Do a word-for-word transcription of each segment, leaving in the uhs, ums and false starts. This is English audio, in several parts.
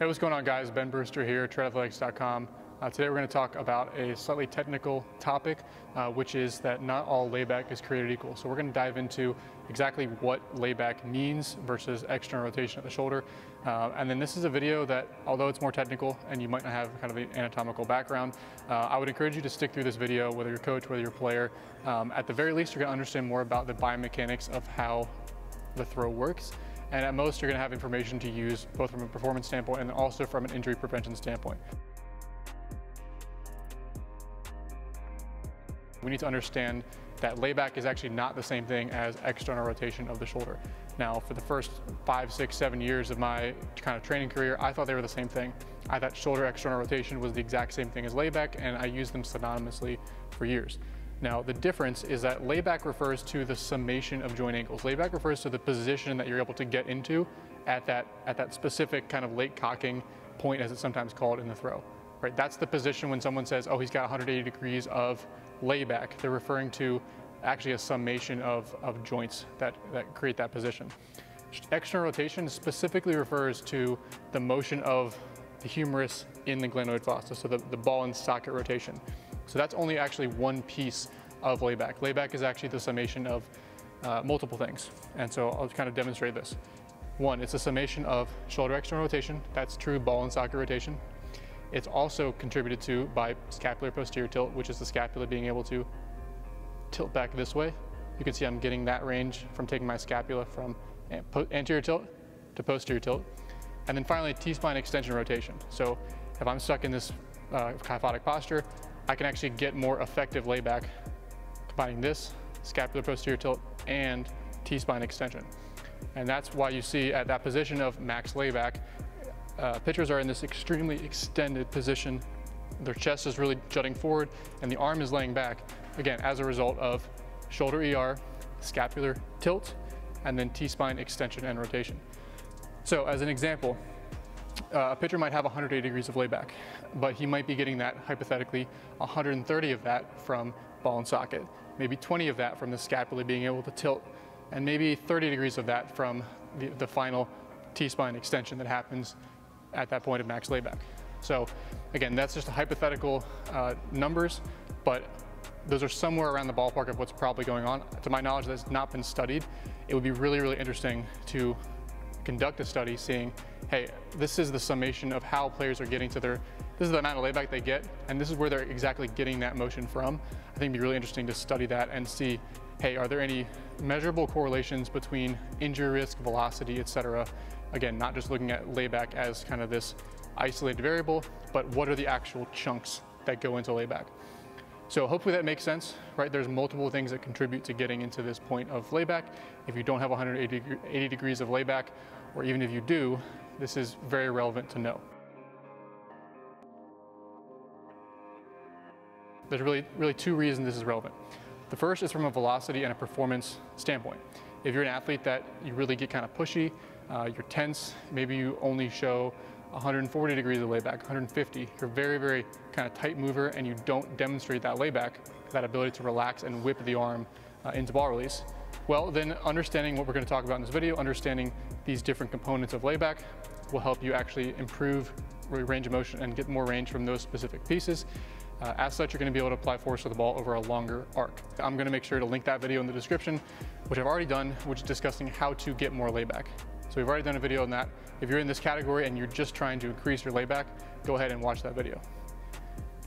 Hey, what's going on, guys? Ben Brewster here, treat athletics dot com. Uh, today we're going to talk about a slightly technical topic, uh, which is that not all layback is created equal. So we're going to dive into exactly what layback means versus external rotation at the shoulder. Uh, and then this is a video that, although it's more technical and you might not have kind of an anatomical background, uh, I would encourage you to stick through this video, whether you're a coach, whether you're a player. Um, at the very least, you're going to understand more about the biomechanics of how the throw works. And at most, you're going to have information to use both from a performance standpoint and also from an injury prevention standpoint. We need to understand that layback is actually not the same thing as external rotation of the shoulder. Now, for the first five, six, seven years of my kind of training career, I thought they were the same thing. I thought shoulder external rotation was the exact same thing as layback, and I used them synonymously for years. Now, the difference is that layback refers to the summation of joint angles. Layback refers to the position that you're able to get into at that, at that specific kind of late cocking point, as it's sometimes called in the throw. Right? That's the position when someone says, oh, he's got one hundred eighty degrees of layback. They're referring to actually a summation of, of joints that, that create that position. External rotation specifically refers to the motion of the humerus in the glenoid fossa, so the, the ball and socket rotation. So that's only actually one piece of layback. Layback is actually the summation of uh, multiple things. And so I'll kind of demonstrate this. One, it's a summation of shoulder external rotation. That's true ball and socket rotation. It's also contributed to by scapular posterior tilt, which is the scapula being able to tilt back this way. You can see I'm getting that range from taking my scapula from anterior tilt to posterior tilt. And then finally, T-spine extension rotation. So if I'm stuck in this uh, kyphotic posture, I can actually get more effective layback combining this scapular posterior tilt and T-spine extension. And that's why you see at that position of max layback, uh, pitchers are in this extremely extended position. Their chest is really jutting forward and the arm is laying back, again, as a result of shoulder E R, scapular tilt, and then T-spine extension and rotation. So as an example, Uh, a pitcher might have one hundred eighty degrees of layback, but he might be getting that, hypothetically, one hundred thirty of that from ball and socket, maybe twenty of that from the scapula being able to tilt, and maybe thirty degrees of that from the, the final T-spine extension that happens at that point of max layback. So again, that's just a hypothetical uh, numbers, but those are somewhere around the ballpark of what's probably going on. To my knowledge, that's not been studied. It would be really, really interesting to conduct a study seeing, hey, this is the summation of how players are getting to their, this is the amount of layback they get, and this is where they're exactly getting that motion from. I think it'd be really interesting to study that and see, hey, are there any measurable correlations between injury risk, velocity, et cetera? Again, not just looking at layback as kind of this isolated variable, but what are the actual chunks that go into layback? So hopefully that makes sense, right? There's multiple things that contribute to getting into this point of layback. If you don't have one hundred eighty degrees of layback, or even if you do, this is very relevant to know. There's really, really two reasons this is relevant. The first is from a velocity and a performance standpoint. If you're an athlete that you really get kind of pushy, uh, you're tense, maybe you only show one hundred forty degrees of layback, one hundred fifty. You're very, very kind of tight mover and you don't demonstrate that layback, that ability to relax and whip the arm uh, into ball release. Well, then understanding what we're going to talk about in this video, understanding these different components of layback will help you actually improve range of motion and get more range from those specific pieces. Uh, as such, you're going to be able to apply force to the ball over a longer arc. I'm going to make sure to link that video in the description, which I've already done, which is discussing how to get more layback. So we've already done a video on that. If you're in this category and you're just trying to increase your layback, go ahead and watch that video.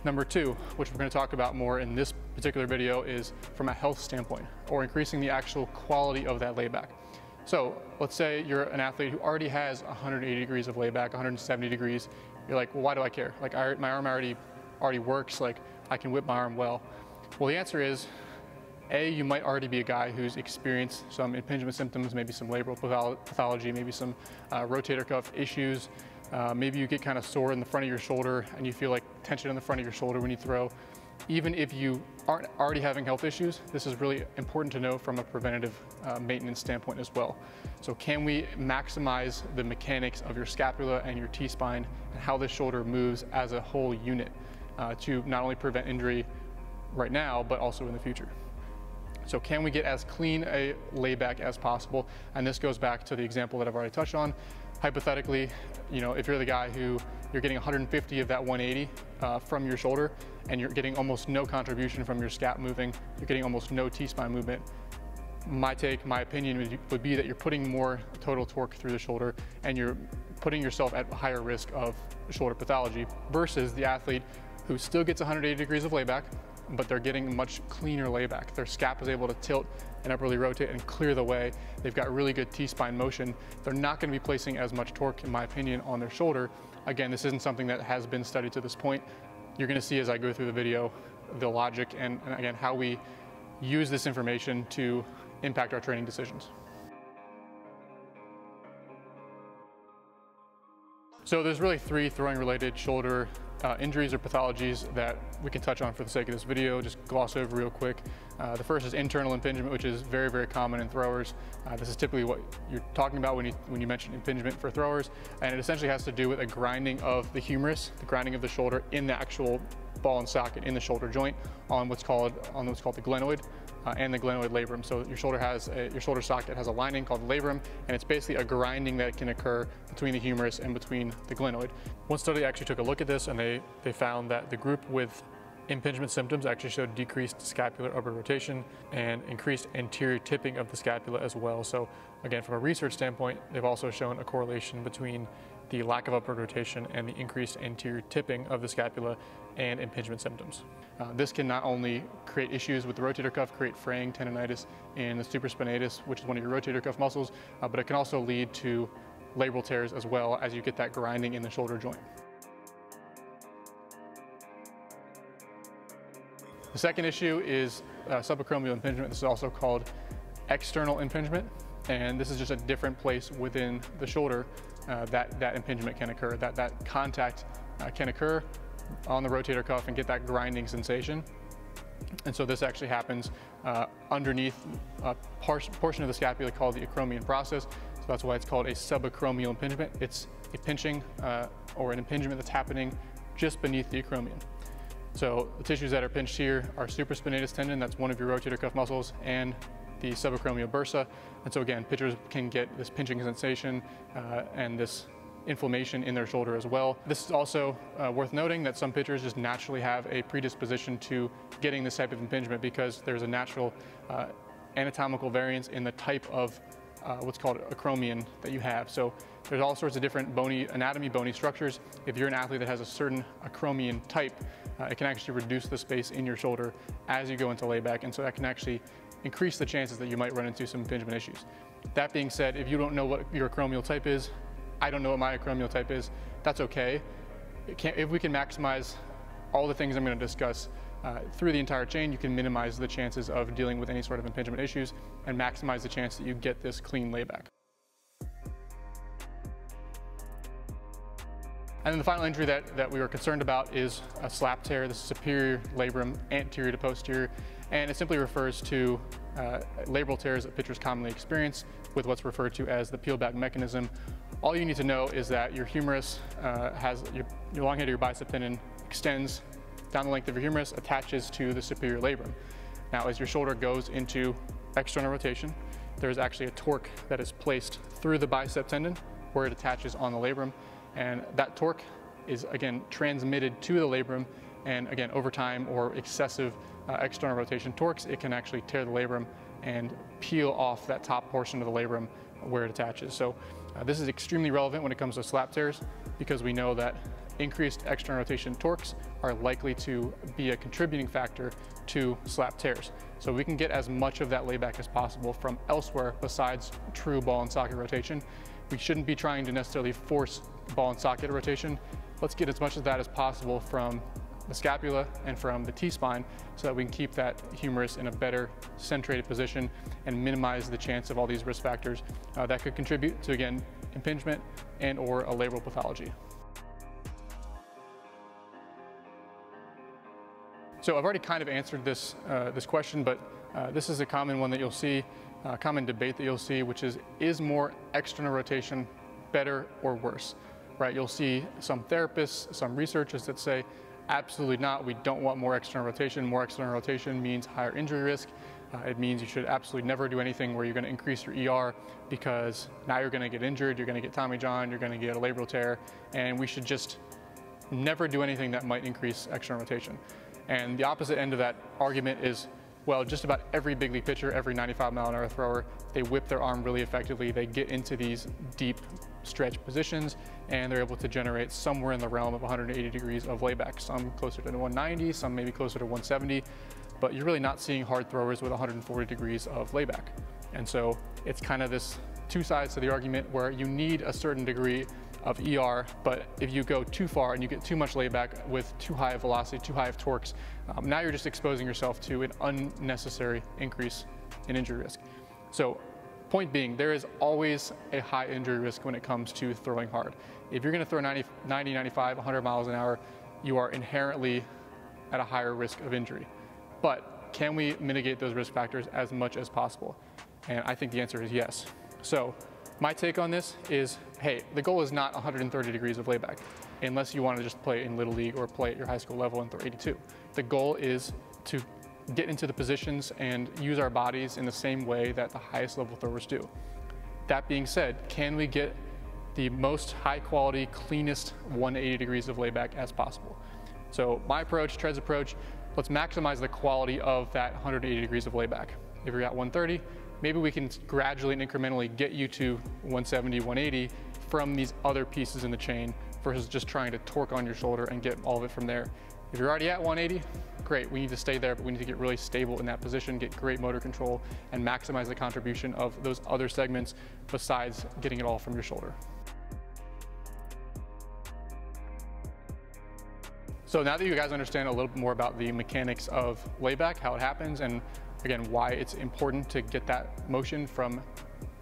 Number two, which we're going to talk about more in this particular video, is from a health standpoint, or increasing the actual quality of that layback. So let's say you're an athlete who already has one hundred eighty degrees of layback, one hundred seventy degrees. You're like, well, why do I care? Like I, my arm already, already works. Like I can whip my arm well. Well, the answer is, A, you might already be a guy who's experienced some impingement symptoms, maybe some labral pathology, maybe some uh, rotator cuff issues. Uh, maybe you get kind of sore in the front of your shoulder and you feel like tension in the front of your shoulder when you throw. Even if you aren't already having health issues, this is really important to know from a preventative uh, maintenance standpoint as well. So can we maximize the mechanics of your scapula and your T-spine and how the shoulder moves as a whole unit uh, to not only prevent injury right now, but also in the future? So can we get as clean a layback as possible? And this goes back to the example that I've already touched on. hypothetically, you know, if you're the guy who you're getting one hundred fifty of that one eighty uh, from your shoulder, and you're getting almost no contribution from your scap moving, you're getting almost no T-spine movement, my take, my opinion would be that you're putting more total torque through the shoulder and you're putting yourself at higher risk of shoulder pathology versus the athlete who still gets one hundred eighty degrees of layback, but they're getting much cleaner layback. Their scap is able to tilt and upperly rotate and clear the way. They've got really good T-spine motion. They're not going to be placing as much torque, in my opinion, on their shoulder. Again, this isn't something that has been studied to this point. You're going to see as I go through the video the logic and, and again, how we use this information to impact our training decisions. So there's really three throwing related shoulder uh, injuries or pathologies that we can touch on for the sake of this video, just gloss over real quick. Uh, the first is internal impingement, which is very, very common in throwers. Uh, this is typically what you're talking about when you, when you mention impingement for throwers, and it essentially has to do with a grinding of the humerus, the grinding of the shoulder in the actual ball and socket in the shoulder joint on what's called, on what's called the glenoid. Uh, and the glenoid labrum. So your shoulder has a, your shoulder socket has a lining called the labrum, and it's basically a grinding that can occur between the humerus and between the glenoid. One study actually took a look at this, and they, they found that the group with impingement symptoms actually showed decreased scapular upward rotation and increased anterior tipping of the scapula as well. So again, from a research standpoint, they've also shown a correlation between the lack of upward rotation and the increased anterior tipping of the scapula and impingement symptoms. Uh, this can not only create issues with the rotator cuff, create fraying tendonitis in the supraspinatus, which is one of your rotator cuff muscles, uh, but it can also lead to labral tears as well, as you get that grinding in the shoulder joint. The second issue is uh, subacromial impingement. This is also called external impingement, and this is just a different place within the shoulder uh, that that impingement can occur, that that contact uh, can occur on the rotator cuff and get that grinding sensation. And so this actually happens uh, underneath a par portion of the scapula called the acromion process. So that's why it's called a subacromial impingement. It's a pinching uh, or an impingement that's happening just beneath the acromion. So the tissues that are pinched here are supraspinatus tendon, that's one of your rotator cuff muscles, and the subacromial bursa. And so again, pitchers can get this pinching sensation uh, and this inflammation in their shoulder as well. This is also uh, worth noting that some pitchers just naturally have a predisposition to getting this type of impingement because there's a natural uh, anatomical variance in the type of uh, what's called acromion that you have. So there's all sorts of different bony anatomy, bony structures. If you're an athlete that has a certain acromion type, uh, it can actually reduce the space in your shoulder as you go into layback, and so that can actually increase the chances that you might run into some impingement issues. That being said, if you don't know what your acromial type is, I don't know what my acromial type is, that's okay. It can't, if we can maximize all the things I'm going to discuss uh, through the entire chain, you can minimize the chances of dealing with any sort of impingement issues and maximize the chance that you get this clean layback. And then the final injury that, that we were concerned about is a slap tear. This is superior labrum, anterior to posterior, and it simply refers to uh, labral tears that pitchers commonly experience with what's referred to as the peel-back mechanism. All you need to know is that your humerus uh, has, your, your long head of your bicep tendon extends down the length of your humerus, attaches to the superior labrum. Now, as your shoulder goes into external rotation, there's actually a torque that is placed through the bicep tendon where it attaches on the labrum. And that torque is again transmitted to the labrum, and again over time or excessive uh, external rotation torques, it can actually tear the labrum and peel off that top portion of the labrum where it attaches. So uh, this is extremely relevant when it comes to slap tears, because we know that increased external rotation torques are likely to be a contributing factor to slap tears. So we can get as much of that layback as possible from elsewhere besides true ball and socket rotation. We shouldn't be trying to necessarily force ball and socket rotation. Let's get as much of that as possible from the scapula and from the T-spine so that we can keep that humerus in a better centrated position and minimize the chance of all these risk factors uh, that could contribute to, again, impingement and or a labral pathology. So I've already kind of answered this, uh, this question, but uh, this is a common one that you'll see, a uh, common debate that you'll see, which is, is more external rotation better or worse, right? You'll see some therapists, some researchers that say, absolutely not, we don't want more external rotation. More external rotation means higher injury risk. Uh, it means you should absolutely never do anything where you're going to increase your E R, because now you're going to get injured, you're going to get Tommy John, you're going to get a labral tear, and we should just never do anything that might increase external rotation. And the opposite end of that argument is, well, just about every big league pitcher, every ninety-five mile an hour thrower, they whip their arm really effectively, they get into these deep stretch positions, and they're able to generate somewhere in the realm of one hundred eighty degrees of layback, some closer to one ninety, some maybe closer to one seventy, but you're really not seeing hard throwers with one hundred forty degrees of layback. And so it's kind of this two sides to the argument where you need a certain degree of E R, but if you go too far and you get too much layback with too high of velocity, too high of torques, um, now you're just exposing yourself to an unnecessary increase in injury risk. So point being, there is always a high injury risk when it comes to throwing hard. If you're gonna throw ninety, ninety, ninety-five, one hundred miles an hour, you are inherently at a higher risk of injury. But can we mitigate those risk factors as much as possible? And I think the answer is yes. So my take on this is, hey, the goal is not one hundred thirty degrees of layback, unless you want to just play in Little League or play at your high school level and throw eighty-two. The goal is to get into the positions and use our bodies in the same way that the highest level throwers do. That being said, can we get the most high quality, cleanest one hundred eighty degrees of layback as possible? So my approach, Tred's approach, let's maximize the quality of that one hundred eighty degrees of layback. If you're at one thirty, maybe we can gradually and incrementally get you to one seventy, one eighty from these other pieces in the chain versus just trying to torque on your shoulder and get all of it from there. If you're already at one eighty, great, we need to stay there, but we need to get really stable in that position, get great motor control, and maximize the contribution of those other segments besides getting it all from your shoulder. So now that you guys understand a little bit more about the mechanics of layback, how it happens, and again, why it's important to get that motion from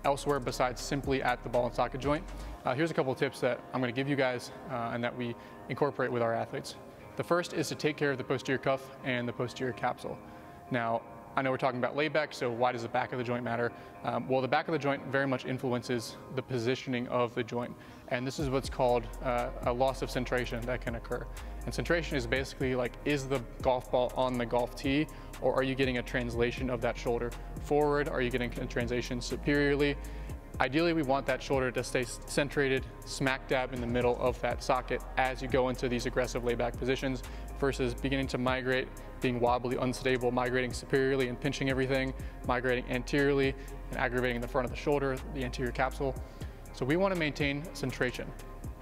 elsewhere besides simply at the ball and socket joint. Uh, here's a couple of tips that I'm gonna give you guys uh, and that we incorporate with our athletes. The first is to take care of the posterior cuff and the posterior capsule. Now, I know we're talking about layback, so why does the back of the joint matter? Um, well, the back of the joint very much influences the positioning of the joint. And this is what's called uh, a loss of centration that can occur. And centration is basically like, is the golf ball on the golf tee, or are you getting a translation of that shoulder forward? Are you getting a translation superiorly? Ideally, we want that shoulder to stay centrated smack dab in the middle of that socket as you go into these aggressive layback positions versus beginning to migrate, being wobbly, unstable, migrating superiorly and pinching everything, migrating anteriorly and aggravating the front of the shoulder, the anterior capsule. So we want to maintain centration.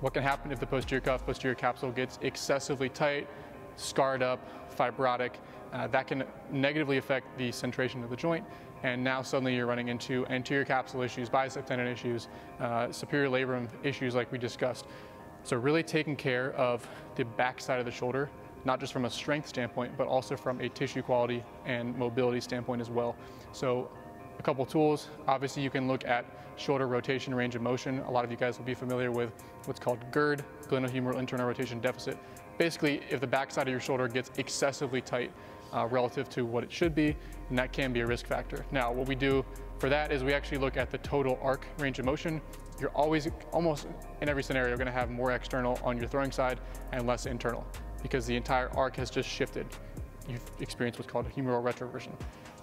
What can happen if the posterior cuff, posterior capsule gets excessively tight, scarred up, fibrotic? Uh, that can negatively affect the centration of the joint, and now suddenly you're running into anterior capsule issues, bicep tendon issues, uh, superior labrum issues like we discussed. So really taking care of the backside of the shoulder, not just from a strength standpoint, but also from a tissue quality and mobility standpoint as well. So a couple tools, obviously you can look at shoulder rotation range of motion. A lot of you guys will be familiar with what's called GIRD, glenohumeral internal rotation deficit. Basically, if the backside of your shoulder gets excessively tight, Uh, relative to what it should be, and that can be a risk factor. Now, what we do for that is we actually look at the total arc range of motion. You're always, almost in every scenario, gonna have more external on your throwing side and less internal because the entire arc has just shifted. You've experienced what's called a humeral retroversion.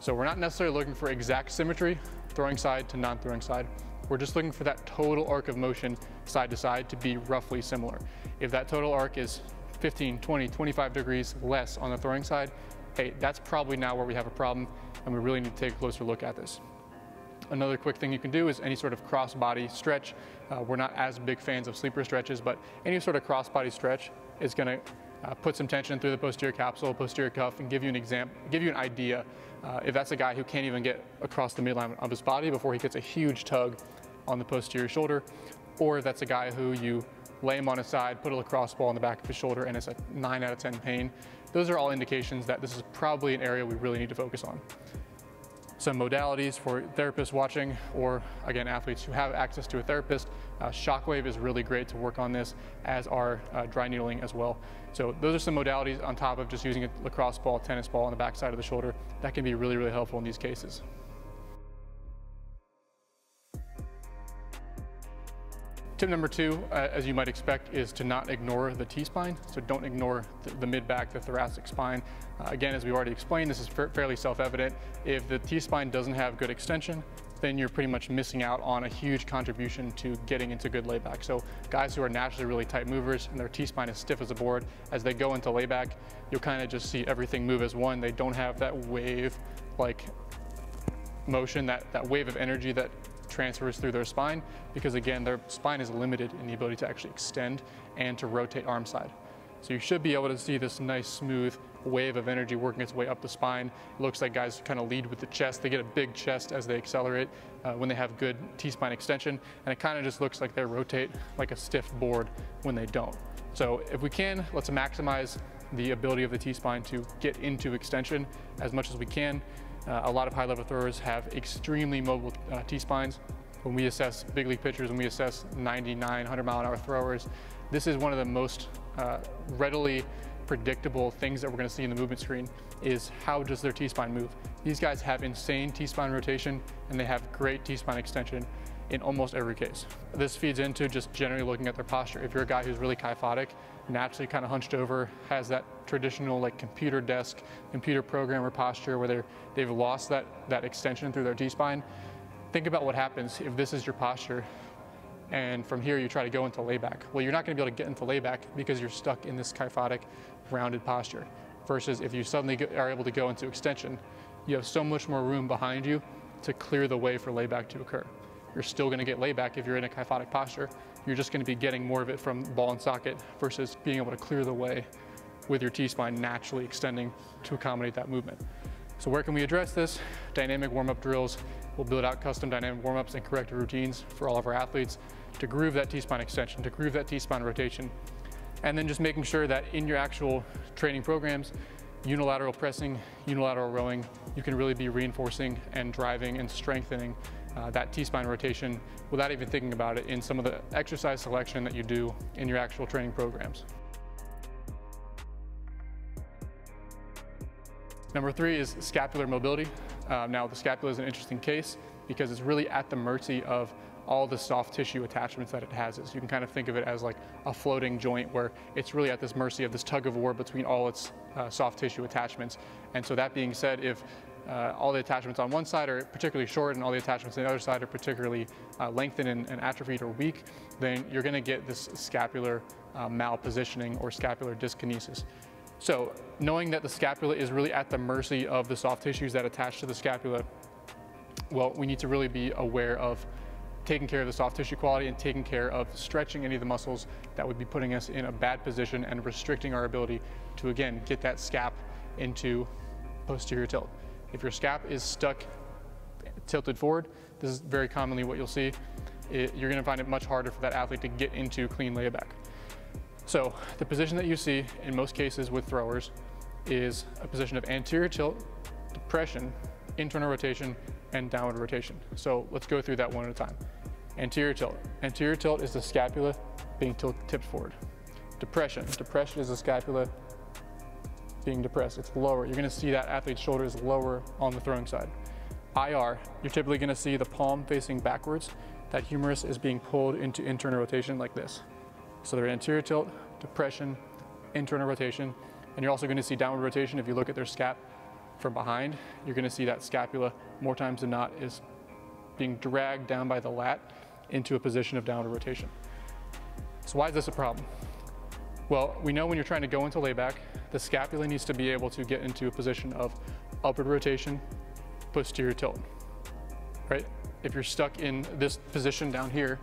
So we're not necessarily looking for exact symmetry, throwing side to non-throwing side. We're just looking for that total arc of motion side to side to be roughly similar. If that total arc is fifteen, twenty, twenty-five degrees less on the throwing side, hey, that's probably now where we have a problem and we really need to take a closer look at this. Another quick thing you can do is any sort of cross-body stretch. Uh, we're not as big fans of sleeper stretches, but any sort of cross-body stretch is gonna uh, put some tension through the posterior capsule, posterior cuff, and give you an example, give you an idea. Uh, if that's a guy who can't even get across the midline of his body before he gets a huge tug on the posterior shoulder, or if that's a guy who you lay him on his side, put a lacrosse ball on the back of his shoulder, and it's a nine out of ten pain. Those are all indications that this is probably an area we really need to focus on. Some modalities for therapists watching, or again, athletes who have access to a therapist, uh, shockwave is really great to work on this, as are uh, dry needling as well. So those are some modalities on top of just using a lacrosse ball, tennis ball on the backside of the shoulder. That can be really, really helpful in these cases. Tip number two, uh, as you might expect, is to not ignore the T-spine. So don't ignore the, the mid-back, the thoracic spine. Uh, again, as we've already explained, this is fa fairly self-evident. If the T-spine doesn't have good extension, then you're pretty much missing out on a huge contribution to getting into good layback. So guys who are naturally really tight movers and their T-spine is stiff as a board, as they go into layback, you'll kind of just see everything move as one. They don't have that wave-like motion, that, that wave of energy that transfers through their spine, because again, their spine is limited in the ability to actually extend and to rotate arm side. So you should be able to see this nice, smooth wave of energy working its way up the spine. It looks like guys kind of lead with the chest. They get a big chest as they accelerate uh, when they have good T-spine extension, and it kind of just looks like they rotate like a stiff board when they don't. So if we can, let's maximize the ability of the T-spine to get into extension as much as we can. Uh, a lot of high-level throwers have extremely mobile uh, T-spines. When we assess big league pitchers, when we assess ninety-nine, one hundred mile an hour throwers, this is one of the most uh, readily predictable things that we're going to see in the movement screen is how does their T-spine move. These guys have insane T-spine rotation and they have great T-spine extension in almost every case. This feeds into just generally looking at their posture. If you're a guy who's really kyphotic, naturally kind of hunched over, has that traditional like computer desk, computer programmer posture where they've lost that, that extension through their T-spine, think about what happens if this is your posture and from here you try to go into layback. Well, you're not going to be able to get into layback because you're stuck in this kyphotic, rounded posture. Versus if you suddenly are able to go into extension, you have so much more room behind you to clear the way for layback to occur. You're still going to get layback if you're in a kyphotic posture. You're just going to be getting more of it from ball and socket versus being able to clear the way with your T-spine naturally extending to accommodate that movement. So where can we address this? Dynamic warm-up drills. We'll build out custom dynamic warm-ups and corrective routines for all of our athletes to groove that T-spine extension, to groove that T-spine rotation. And then just making sure that in your actual training programs, unilateral pressing, unilateral rowing, you can really be reinforcing and driving and strengthening uh, that T-spine rotation without even thinking about it in some of the exercise selection that you do in your actual training programs. Number three is scapular mobility. Um, now the scapula is an interesting case because it's really at the mercy of all the soft tissue attachments that it has. So you can kind of think of it as like a floating joint where it's really at this mercy of this tug of war between all its uh, soft tissue attachments. And so that being said, if uh, all the attachments on one side are particularly short and all the attachments on the other side are particularly uh, lengthened and, and atrophied or weak, then you're gonna get this scapular uh, malpositioning or scapular dyskinesis. So knowing that the scapula is really at the mercy of the soft tissues that attach to the scapula, well, we need to really be aware of taking care of the soft tissue quality and taking care of stretching any of the muscles that would be putting us in a bad position and restricting our ability to, again, get that scap into posterior tilt. If your scap is stuck tilted forward, this is very commonly what you'll see. It, you're gonna find it much harder for that athlete to get into clean layback. So the position that you see in most cases with throwers is a position of anterior tilt, depression, internal rotation, and downward rotation. So let's go through that one at a time. Anterior tilt. Anterior tilt is the scapula being tipped forward. Depression. Depression is the scapula being depressed. It's lower. You're gonna see that athlete's shoulder is lower on the throwing side. I R, you're typically gonna see the palm facing backwards. That humerus is being pulled into internal rotation like this. So they're anterior tilt, depression, internal rotation, and you're also gonna see downward rotation. If you look at their scap from behind, you're gonna see that scapula more times than not is being dragged down by the lat into a position of downward rotation. So why is this a problem? Well, we know when you're trying to go into layback, the scapula needs to be able to get into a position of upward rotation, posterior tilt, right? If you're stuck in this position down here,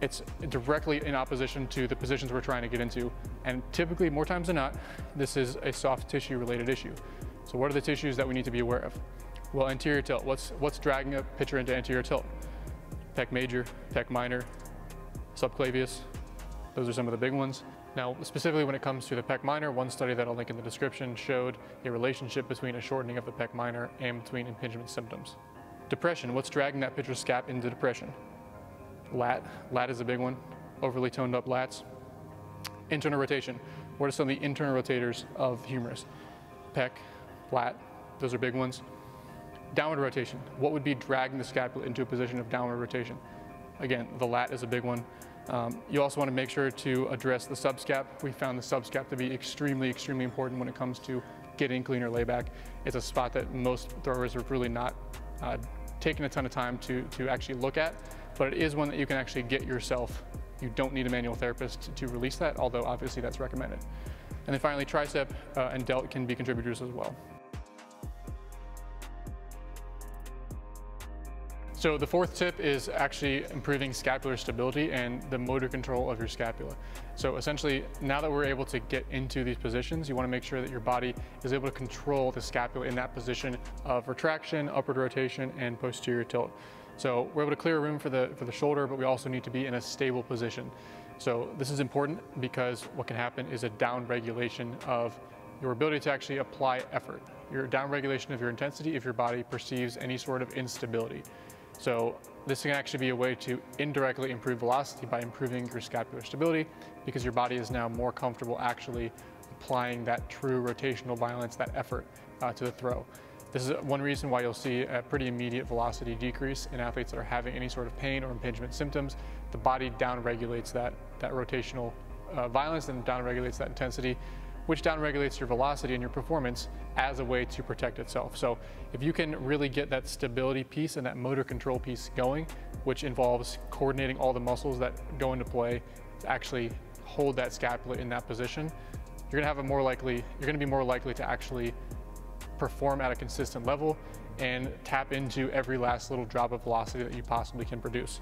it's directly in opposition to the positions we're trying to get into. And typically, more times than not, this is a soft tissue related issue. So what are the tissues that we need to be aware of? Well, anterior tilt. What's, what's dragging a pitcher into anterior tilt? Pec major, pec minor, subclavius. Those are some of the big ones. Now, specifically when it comes to the pec minor, one study that I'll link in the description showed a relationship between a shortening of the pec minor and between impingement symptoms. Depression. What's dragging that pitcher's scap into depression? Lat. Lat is a big one. Overly toned up lats. Internal rotation. What are some of the internal rotators of humerus? Pec, lat, those are big ones. Downward rotation. What would be dragging the scapula into a position of downward rotation? Again, the lat is a big one. Um, you also want to make sure to address the subscap. We found the subscap to be extremely, extremely important when it comes to getting clean or layback. It's a spot that most throwers have really not uh, taken a ton of time to, to actually look at, but it is one that you can actually get yourself. You don't need a manual therapist to, to release that, although obviously that's recommended. And then finally, tricep uh, and delt can be contributors as well. So the fourth tip is actually improving scapular stability and the motor control of your scapula. So essentially, now that we're able to get into these positions, you want to make sure that your body is able to control the scapula in that position of retraction, upward rotation, and posterior tilt. So we're able to clear room for the, for the shoulder, but we also need to be in a stable position. So this is important because what can happen is a downregulation of your ability to actually apply effort, your downregulation of your intensity if your body perceives any sort of instability. So this can actually be a way to indirectly improve velocity by improving your scapular stability, because your body is now more comfortable actually applying that true rotational violence, that effort uh, to the throw. This is one reason why you'll see a pretty immediate velocity decrease in athletes that are having any sort of pain or impingement symptoms. The body downregulates that, that rotational uh, violence and downregulates that intensity, which downregulates your velocity and your performance as a way to protect itself. So if you can really get that stability piece and that motor control piece going, which involves coordinating all the muscles that go into play to actually hold that scapula in that position, you're gonna have a more likely, you're gonna be more likely to actually perform at a consistent level and tap into every last little drop of velocity that you possibly can produce.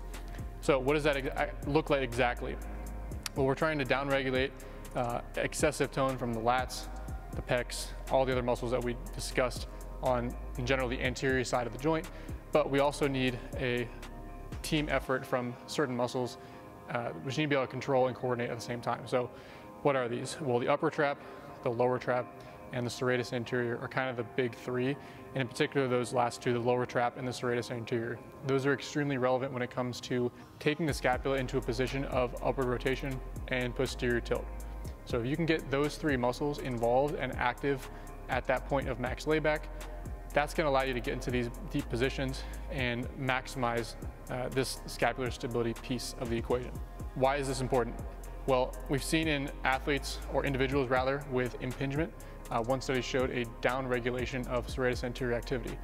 So what does that look like exactly? Well, we're trying to downregulate Uh, excessive tone from the lats, the pecs, all the other muscles that we discussed on, in general, the anterior side of the joint. But we also need a team effort from certain muscles, uh, which need to be able to control and coordinate at the same time. So what are these? Well, the upper trap, the lower trap, and the serratus anterior are kind of the big three, and in particular those last two, the lower trap and the serratus anterior. Those are extremely relevant when it comes to taking the scapula into a position of upward rotation and posterior tilt. So if you can get those three muscles involved and active at that point of max layback, that's gonna allow you to get into these deep positions and maximize uh, this scapular stability piece of the equation. Why is this important? Well, we've seen in athletes, or individuals rather, with impingement, uh, one study showed a downregulation of serratus anterior activity.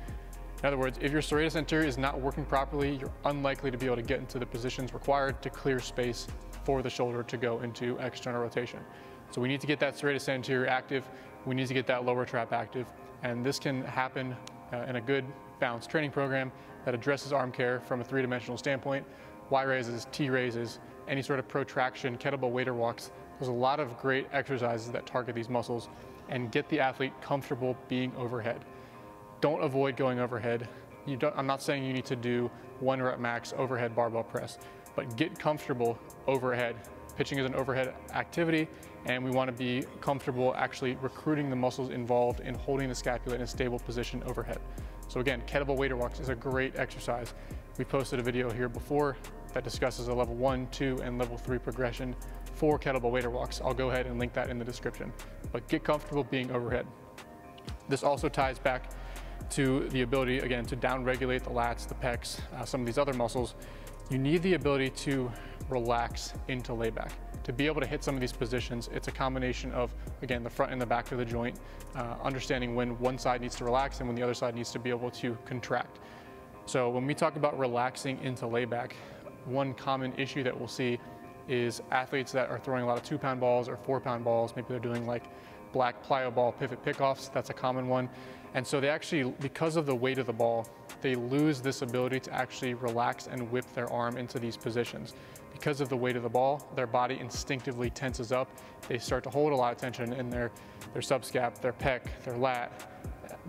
In other words, if your serratus anterior is not working properly, you're unlikely to be able to get into the positions required to clear space for the shoulder to go into external rotation. So we need to get that serratus anterior active, we need to get that lower trap active, and this can happen uh, in a good balanced training program that addresses arm care from a three-dimensional standpoint, Y raises, T raises, any sort of protraction, kettlebell weighter walks. There's a lot of great exercises that target these muscles and get the athlete comfortable being overhead. Don't avoid going overhead. You don't, I'm not saying you need to do one rep max overhead barbell press, but get comfortable overhead. Pitching is an overhead activity, and we want to be comfortable actually recruiting the muscles involved in holding the scapula in a stable position overhead. So again, kettlebell weighter walks is a great exercise. We posted a video here before that discusses a level one, two, and level three progression for kettlebell weighter walks. I'll go ahead and link that in the description, but get comfortable being overhead. This also ties back to the ability, again, to downregulate the lats, the pecs, uh, some of these other muscles. You need the ability to relax into layback. To be able to hit some of these positions, it's a combination of, again, the front and the back of the joint, uh, understanding when one side needs to relax and when the other side needs to be able to contract. So when we talk about relaxing into layback, one common issue that we'll see is athletes that are throwing a lot of two pound balls or four pound balls, maybe they're doing like black plyo ball pivot pickoffs, that's a common one. And so they actually, because of the weight of the ball, they lose this ability to actually relax and whip their arm into these positions. Because of the weight of the ball, their body instinctively tenses up. They start to hold a lot of tension in their, their subscap, their pec, their lat,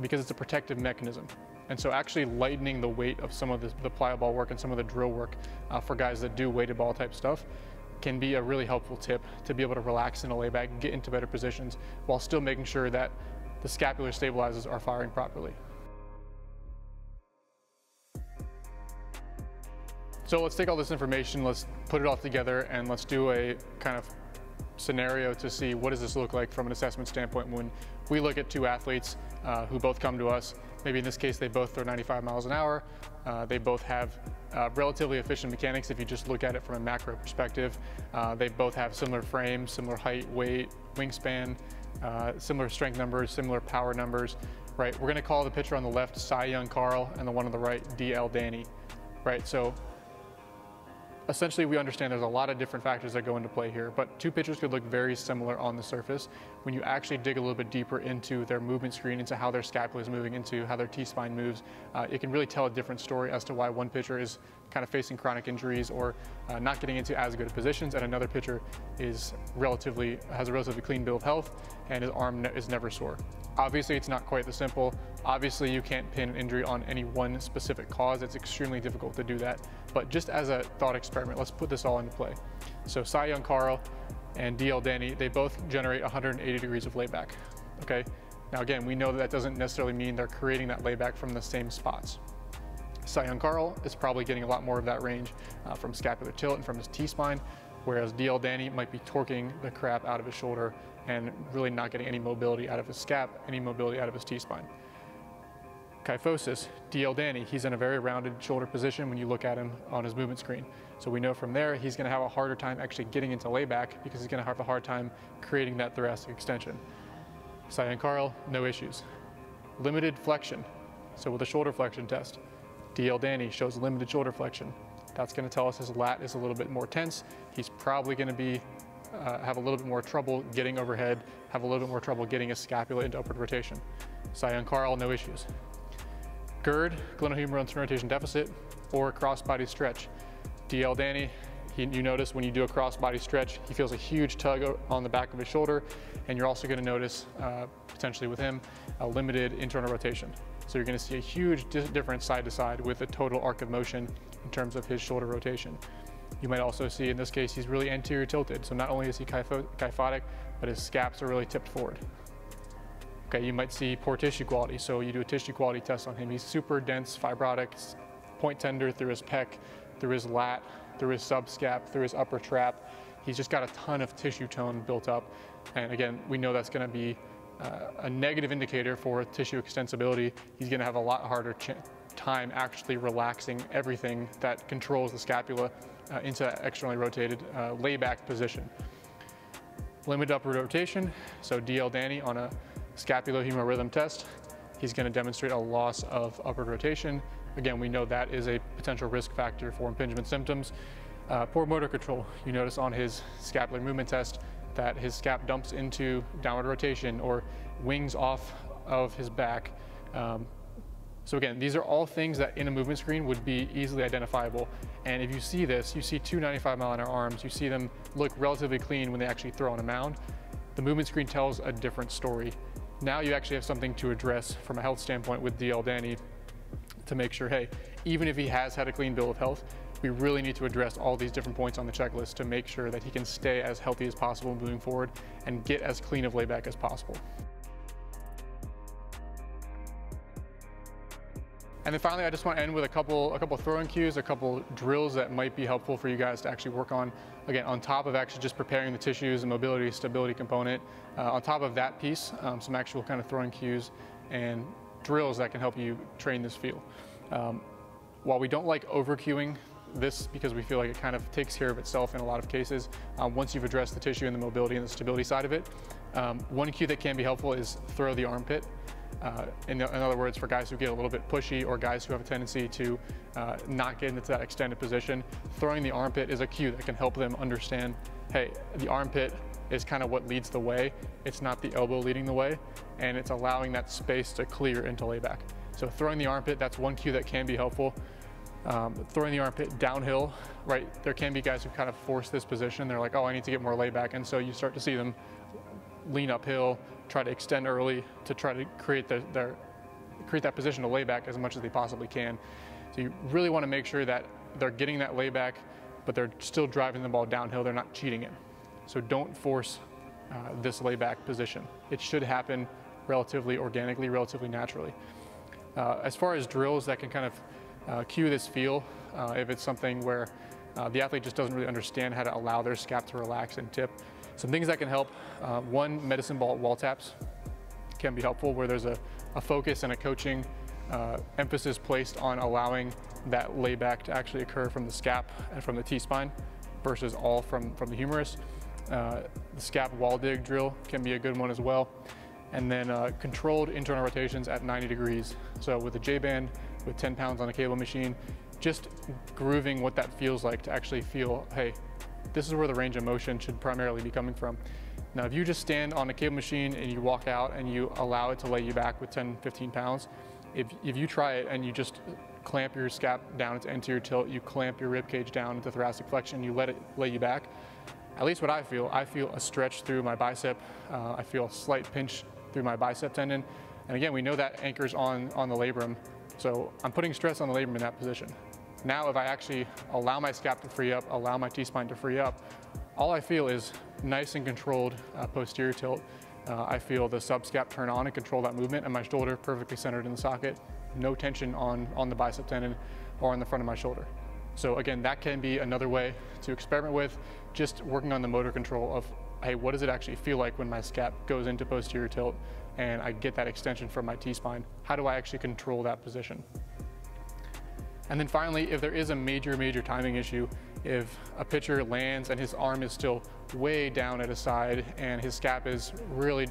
because it's a protective mechanism. And so actually lightening the weight of some of the, the plyo ball work and some of the drill work uh, for guys that do weighted ball type stuff can be a really helpful tip to be able to relax in a layback, get into better positions while still making sure that the scapular stabilizers are firing properly. So let's take all this information, let's put it all together, and let's do a kind of scenario to see what does this look like from an assessment standpoint when we look at two athletes uh, who both come to us. Maybe in this case, they both throw ninety-five miles an hour. Uh, they both have uh, relatively efficient mechanics if you just look at it from a macro perspective. Uh, they both have similar frames, similar height, weight, wingspan, uh, similar strength numbers, similar power numbers, right? We're going to call the pitcher on the left Cy Young Carl and the one on the right D L Danny, right? So essentially, we understand there's a lot of different factors that go into play here, but two pitchers could look very similar on the surface. When you actually dig a little bit deeper into their movement screen, into how their scapula is moving, into how their T-spine moves, uh, it can really tell a different story as to why one pitcher is kind of facing chronic injuries or uh, not getting into as good of positions, and another pitcher is relatively, has a relatively clean bill of health and his arm ne- is never sore. Obviously, it's not quite this simple. Obviously, you can't pin an injury on any one specific cause. It's extremely difficult to do that. But just as a thought experiment, let's put this all into play. So Cy Young Carl and D L Danny, they both generate one hundred eighty degrees of layback, okay? Now again, we know that that doesn't necessarily mean they're creating that layback from the same spots. Cy Young Carl is probably getting a lot more of that range uh, from scapular tilt and from his T-spine, whereas D L Danny might be torquing the crap out of his shoulder and really not getting any mobility out of his scap, any mobility out of his T-spine. Kyphosis, D L Danny, he's in a very rounded shoulder position when you look at him on his movement screen. So we know from there he's going to have a harder time actually getting into layback because he's going to have a hard time creating that thoracic extension. Cy Young Carl, no issues. Limited flexion, so with a shoulder flexion test, D L Danny shows limited shoulder flexion. That's going to tell us his lat is a little bit more tense. He's probably going to be uh, have a little bit more trouble getting overhead, have a little bit more trouble getting his scapula into upward rotation. Cy Young Carl, no issues. GIRD, glenohumeral internal rotation deficit, or a cross-body stretch. D L Danny, he, you notice when you do a cross-body stretch, he feels a huge tug on the back of his shoulder, and you're also going to notice, uh, potentially with him, a limited internal rotation. So you're going to see a huge difference side to side with a total arc of motion in terms of his shoulder rotation. You might also see in this case he's really anterior tilted, so not only is he kyphotic, but his scaps are really tipped forward. Okay, you might see poor tissue quality. So you do a tissue quality test on him. He's super dense, fibrotic, point tender through his pec, through his lat, through his subscap, through his upper trap. He's just got a ton of tissue tone built up. And again, we know that's gonna be uh, a negative indicator for tissue extensibility. He's gonna have a lot harder time actually relaxing everything that controls the scapula uh, into that externally rotated uh, layback position. Limited upward rotation. So D L Danny on a scapulohumeral rhythm test, he's going to demonstrate a loss of upward rotation. Again, we know that is a potential risk factor for impingement symptoms. Uh, poor motor control. You notice on his scapular movement test that his scap dumps into downward rotation or wings off of his back. Um, So again, these are all things that in a movement screen would be easily identifiable. And if you see this, you see two ninety-five mile an hour arms, you see them look relatively clean when they actually throw on a mound. The movement screen tells a different story. Now you actually have something to address from a health standpoint with D L Danny to make sure, hey, even if he has had a clean bill of health, we really need to address all these different points on the checklist to make sure that he can stay as healthy as possible moving forward and get as clean of layback as possible. And then finally, I just want to end with a couple, a couple throwing cues, a couple drills that might be helpful for you guys to actually work on. Again, on top of actually just preparing the tissues and mobility, stability component, uh, on top of that piece, um, some actual kind of throwing cues and drills that can help you train this feel. Um, while we don't like over cueing this because we feel like it kind of takes care of itself in a lot of cases, um, once you've addressed the tissue and the mobility and the stability side of it, um, one cue that can be helpful is throw the armpit. Uh, in, the, in other words, for guys who get a little bit pushy or guys who have a tendency to uh, not get into that extended position, throwing the armpit is a cue that can help them understand, hey, the armpit is kind of what leads the way. It's not the elbow leading the way, and it's allowing that space to clear into layback. So throwing the armpit, that's one cue that can be helpful. Um, throwing the armpit downhill, right? There can be guys who kind of force this position. They're like, oh, I need to get more layback. And so you start to see them lean uphill, try to extend early to try to create their, their create that position to lay back as much as they possibly can. So you really want to make sure that they're getting that lay back, but they're still driving the ball downhill. They're not cheating it. So don't force uh, this lay back position. It should happen relatively organically, relatively naturally. Uh, as far as drills that can kind of uh, cue this feel, uh, if it's something where uh, the athlete just doesn't really understand how to allow their scap to relax and tip, some things that can help, uh, one, medicine ball wall taps can be helpful where there's a, a focus and a coaching uh, emphasis placed on allowing that layback to actually occur from the scap and from the T-spine versus all from, from the humerus. Uh, the scap wall dig drill can be a good one as well. And then uh, controlled internal rotations at ninety degrees. So with a J-band, with ten pounds on a cable machine, just grooving what that feels like to actually feel, hey, this is where the range of motion should primarily be coming from. Now, if you just stand on a cable machine and you walk out and you allow it to lay you back with ten, fifteen pounds, if, if you try it and you just clamp your scap down into anterior tilt, you clamp your rib cage down into thoracic flexion, you let it lay you back, at least what I feel, I feel a stretch through my bicep. Uh, I feel a slight pinch through my bicep tendon. And again, we know that anchors on, on the labrum. So I'm putting stress on the labrum in that position. Now, if I actually allow my scap to free up, allow my T-spine to free up, all I feel is nice and controlled uh, posterior tilt. Uh, I feel the subscap turn on and control that movement, and my shoulder perfectly centered in the socket. No tension on, on the bicep tendon or on the front of my shoulder. So again, that can be another way to experiment with, just working on the motor control of, hey, what does it actually feel like when my scap goes into posterior tilt and I get that extension from my T-spine? How do I actually control that position? And then finally, if there is a major, major timing issue, if a pitcher lands and his arm is still way down at his side and his scap is really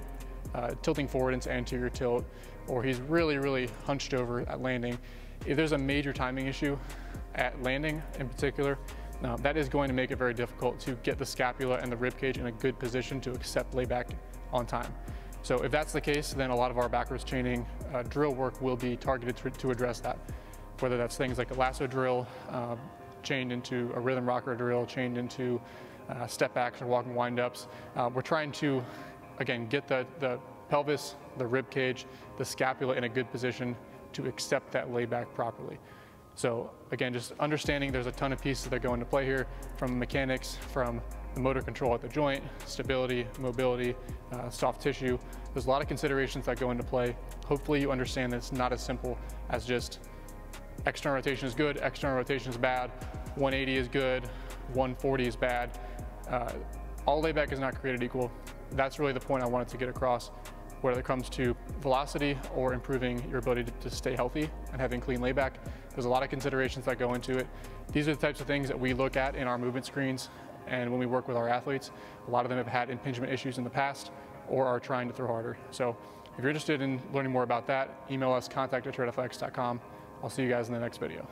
uh, tilting forward into anterior tilt, or he's really, really hunched over at landing, if there's a major timing issue at landing in particular, now, that is going to make it very difficult to get the scapula and the rib cage in a good position to accept layback on time. So if that's the case, then a lot of our backwards chaining uh, drill work will be targeted to, to address that, whether that's things like a lasso drill, uh, chained into a rhythm rocker drill, chained into uh, step backs or walking windups. Uh, we're trying to, again, get the, the pelvis, the rib cage, the scapula in a good position to accept that layback properly. So again, just understanding there's a ton of pieces that go into play here, from mechanics, from the motor control at the joint, stability, mobility, uh, soft tissue. There's a lot of considerations that go into play. Hopefully you understand that it's not as simple as just external rotation is good, external rotation is bad, one eighty is good, one forty is bad. Uh, all layback is not created equal. That's really the point I wanted to get across, whether it comes to velocity or improving your ability to, to stay healthy and having clean layback. There's a lot of considerations that go into it. These are the types of things that we look at in our movement screens and when we work with our athletes. A lot of them have had impingement issues in the past or are trying to throw harder. So if you're interested in learning more about that, email us, contact at treat athletics dot com. I'll see you guys in the next video.